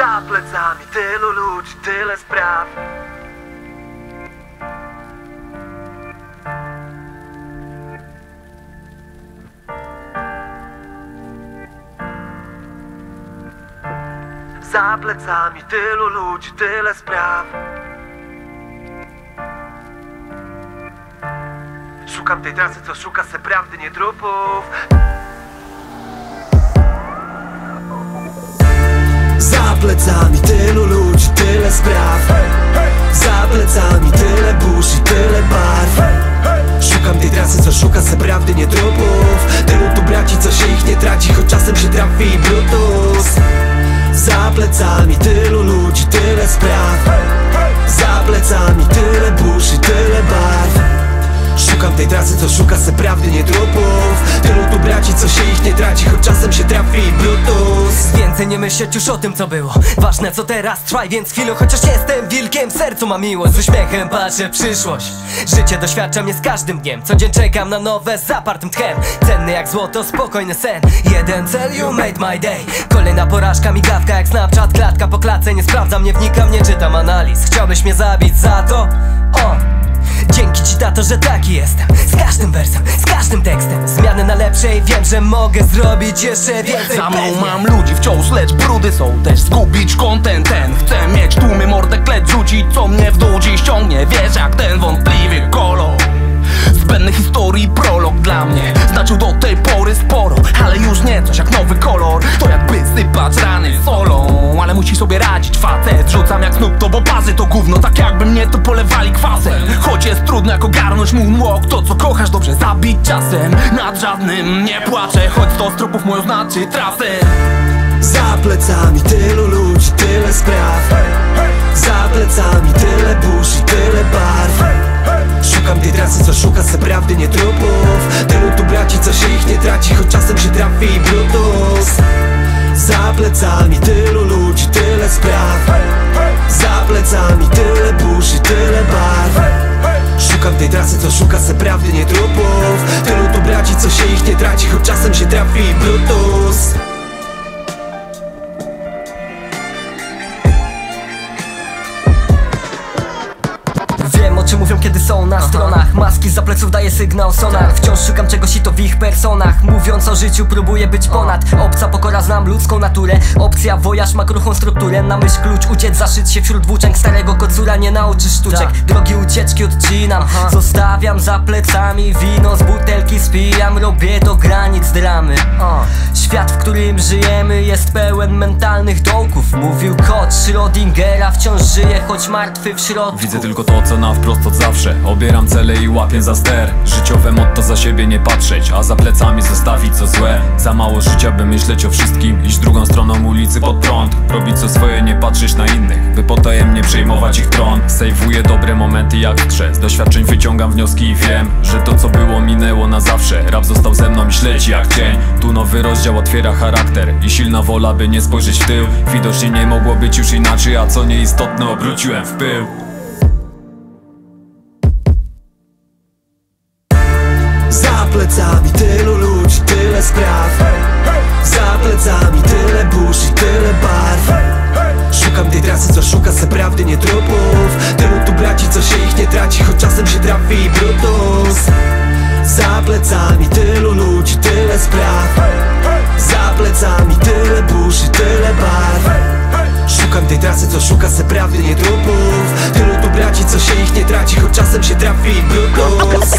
Za plecami tylu ludzi, tyle spraw. Za plecami tylu ludzi, tyle spraw. Szukam tej trasy, co szuka se prawdy, nie trupów. Za plecami tylu ludzi, tyle spraw. Za plecami tyle burz i tyle barw. Szukam tej trasy, co szuka se prawdy, nie trupów. Tylu tu braci, co się ich nie traci, choć czasem się trafi i Bluetooth. Za plecami tylu ludzi, tyle spraw. Za plecami tyle burz i tyle barw. Szukam tej trasy, co szuka se prawdy, nie trupów. Tylu tu braci, co się ich nie traci, choć czasem się trafi i Bluetooth. Więcej nie myśleć już o tym, co było. Ważne, co teraz, trwaj więc chwilę. Chociaż jestem wilkiem, w sercu mam miłość. Z uśmiechem patrzę w przyszłość. Życie doświadczam je z każdym dniem. Co dzień czekam na nowe, z zapartym tchem. Cenny jak złoto, spokojny sen. Jeden cel, you made my day. Kolejna porażka, migawka jak Snapchat. Klatka po klatce, nie sprawdzam, nie wnikam, nie czytam analiz. Chciałbyś mnie zabić za to? O! Dzięki ci, tato, że taki jestem. Z każdym wersem, z każdym tekstem. Zmiany na lepsze i wiem, że mogę zrobić jeszcze więcej. Za mną mam ludzi wciąż, lecz brudy są też. Zgubić content ten. Chcę mieć tłumy, mordę klec rzucić, co mnie w dół dziś ciągnie. Wiesz jak ten wątpliwy kolor zbędny historii prolog dla mnie znaczył do tej pory sporo, ale już nie coś jak nowy kolor. To jakby sypać rany solą, ale musi sobie radzić facet. Rzucam jak snub to bo bazy to gówno, tak jakby mnie to polewali kwasem. Choć jest trudno jak ogarnąć moonwalk, to co kochasz dobrze zabić czasem. Nad żadnym nie płaczę, choć 100 trupów moją znaczy trasę. Za plecami tylu ludzi, tyle spraw. Za plecami tyle burz i tyle barw. Szukam tej trasy, co szuka se prawdy, nie trupów. Tylu tu braci, co się ich nie traci, choć czasem się trafi i Bluetooth. Za plecami tylu ludzi, tyle spraw. Za plecami tyle burz i tyle barw. Szukam tej trasy, co szuka se prawdy, nie trupów. Tylu tu braci, co się ich nie traci, choć czasem się trafi i Bluetooth. Mówią kiedy są na stronach, maski za pleców daje sygnał sonar. Wciąż szukam czegoś i to w ich personach. Mówiąc o życiu próbuję być ponad. Obca pokora, znam ludzką naturę. Opcja wojaż ma kruchą strukturę. Na myśl klucz uciec, zaszyć się wśród włóczęg. Starego kocura nie nauczysz sztuczek. Drogi ucieczki odcinam. Zostawiam za plecami wino, z butelki spijam. Robię do granic dramy. Świat, w którym żyjemy jest pełen mentalnych dołków. Mówił kot Schrodingera, wciąż żyje, choć martwy w środku. Widzę tylko to, co na wprost od zawsze. Obieram cele i łapię za ster. Życiowe motto: za siebie nie patrzeć, a za plecami zostawić co złe. Za mało życia, by myśleć o wszystkim. Iść drugą stroną ulicy pod prąd. Robić co swoje, nie patrzeć na innych, by potajemnie przejmować ich tron. Sejwuję dobre momenty jak grze. Z doświadczeń wyciągam wnioski i wiem, że to co było minęło na zawsze. Rap został ze mną i śledzi jak cień. Tu nowy rozdział otwiera charakter i silna wola, by nie spojrzeć w tył. Widocznie nie mogło być już inaczej, a co nieistotne obróciłem w pył. Za plecami tylu ludzi, tyle spraw. Za plecami tyle burz i tyle barw. Szukam tej trasy, co szuka se prawdy, nie trupów. Tylu tu braci, co się ich nie traci, choć czasem się trafi i Bluetooth. Za plecami tylu ludzi, tyle spraw. Za plecami tyle burz i tyle barw. Szukam tej trasy, co szuka se prawdy, nie trupów. Tylu tu braci, co się ich nie traci, choć czasem się trafi i Bluetooth.